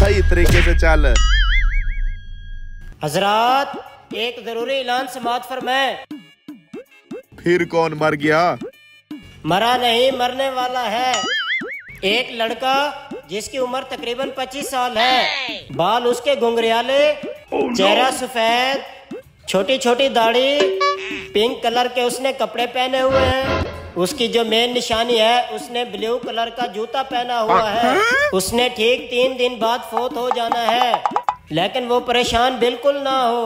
सही तरीके से चाल। हजरात एक जरूरी ऐलान समाअत फरमाएं। फिर कौन मर गया? मरा नहीं, मरने वाला है। एक लड़का जिसकी उम्र तकरीबन 25 साल है, बाल उसके घुंघरियाले, चेहरा सफेद, छोटी छोटी दाढ़ी, पिंक कलर के उसने कपड़े पहने हुए हैं। उसकी जो मेन निशानी है, उसने ब्लू कलर का जूता पहना हुआ है। उसने ठीक 3 दिन बाद फोत हो जाना है, लेकिन वो परेशान बिल्कुल ना हो।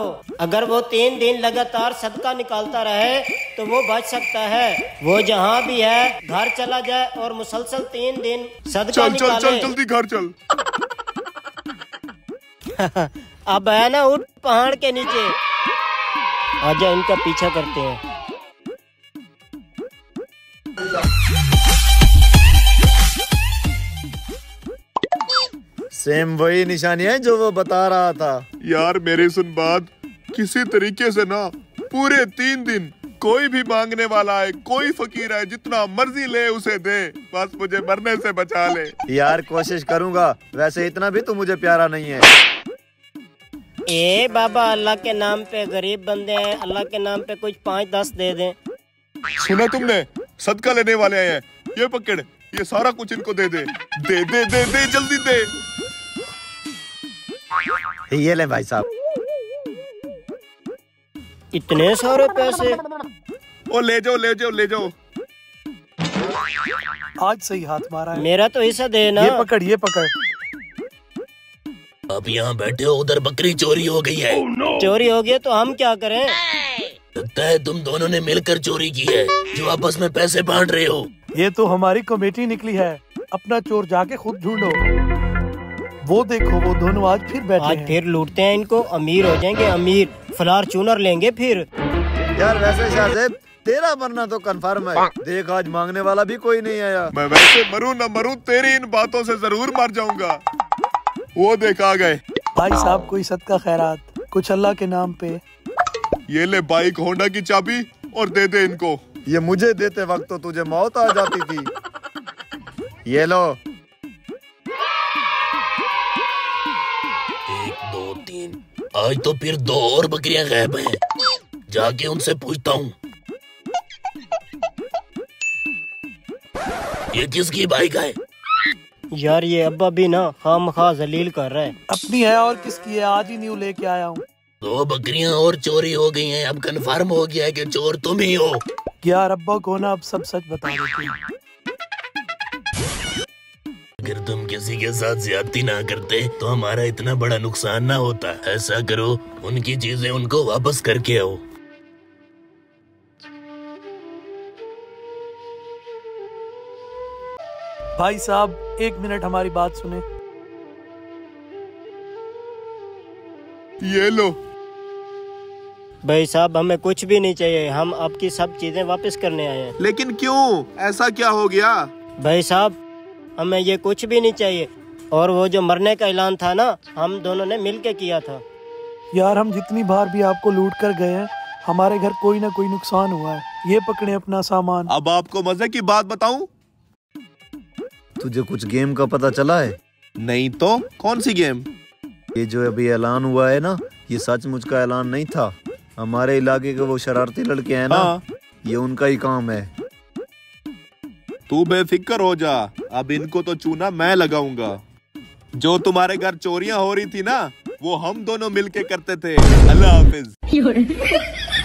अगर वो 3 दिन लगातार सदका निकालता रहे तो वो बच सकता है। वो जहाँ भी है घर चला जाए और मुसलसल 3 दिन सदका निकाले। चल जल्दी घर चल। अब है ना उठ पहाड़ के नीचे, आजा इनका पीछा करते हैं। सेम वही निशानी है जो वो बता रहा था। यार मेरी सुन बात, किसी तरीके से ना पूरे 3 दिन कोई भी मांगने वाला है, कोई फकीर है, जितना मर्जी ले उसे दे, बस मुझे मरने से बचा ले। यार कोशिश करूंगा, वैसे इतना भी तू मुझे प्यारा नहीं है। ए बाबा अल्लाह के नाम पे, गरीब बंदे हैं, अल्लाह के नाम पे कुछ 5-10 दे दे। सुना तुमने, सदका लेने वाले आए हैं, ये पकड़, ये सारा कुछ इनको दे दे, दे दे दे दे, जल्दी दे। ये ले भाई साहब। इतने सारे पैसे? ओ ले जाओ ले जाओ ले जाओ। आज सही हाथ मारा है। मेरा तो हिस्सा दे ना। ये पकड़ ये पकड़। आप यहाँ बैठे हो, उधर बकरी चोरी हो गई है। चोरी हो गई तो हम क्या करें? लगता है तुम दोनों ने मिलकर चोरी की है, जो आपस में पैसे बांट रहे हो। ये तो हमारी कमेटी निकली है, अपना चोर जाके खुद ढूंढो। वो देखो वो दोनों आज फिर बैठे हैं। आज फिर लूटते हैं इनको, अमीर हो जाएंगे अमीर, फॉर्च्यूनर लेंगे फिर। यार वैसे शाहजेब तेरा मरना तो कंफर्म है, देख आज मांगने वाला भी कोई नहीं आया। मैं वैसे मरूं न मरूं, तेरी इन बातों से जरूर मर जाऊंगा। वो देख आ गए। भाई साहब कोई सदका खैरात, कुछ अल्लाह के नाम पे। ये ले बाइक होंडा की चाबी और दे दे इनको। ये मुझे देते वक्त तो तुझे मौत आ जाती थी। ये लो। 1 2 3, आज तो फिर 2 और बकरियां गायब हैं, जाके उनसे पूछता हूँ। ये किसकी बाइक है? यार ये अब्बा भी ना खामखा जलील कर रहा है। अपनी है और किसकी है, आज ही न्यू लेके आया हूँ। 2 बकरियां और चोरी हो गई हैं, अब कंफर्म हो गया है कि चोर तुम ही हो। यार अब्बा को ना अब सब सच बता देती। अगर तुम किसी के साथ ज्यादती ना करते तो हमारा इतना बड़ा नुकसान ना होता। ऐसा करो, उनकी चीजें उनको वापस करके आओ। भाई साहब 1 मिनट हमारी बात सुने। ये लो। भाई साहब हमें कुछ भी नहीं चाहिए, हम आपकी सब चीजें वापस करने आए हैं। लेकिन क्यों, ऐसा क्या हो गया? भाई साहब हमें ये कुछ भी नहीं चाहिए, और वो जो मरने का ऐलान था ना, हम दोनों ने मिलके किया था। यार हम जितनी बार भी आपको लूट कर गए हैं, हमारे घर कोई ना कोई नुकसान हुआ है। ये पकड़े अपना सामान। अब आपको मजे की बात बताऊं? तुझे कुछ गेम का पता चला है? नहीं तो। कौन सी गेम? ये जो अभी ऐलान हुआ है ना, ये सचमुच का ऐलान नहीं था। हमारे इलाके के वो शरारती लड़के हैं ना, ये उनका ही काम है। तू बेफिक्र हो जा, अब इनको तो चूना मैं लगाऊंगा। जो तुम्हारे घर चोरियां हो रही थी ना, वो हम दोनों मिलके करते थे। अल्लाह हाफिज।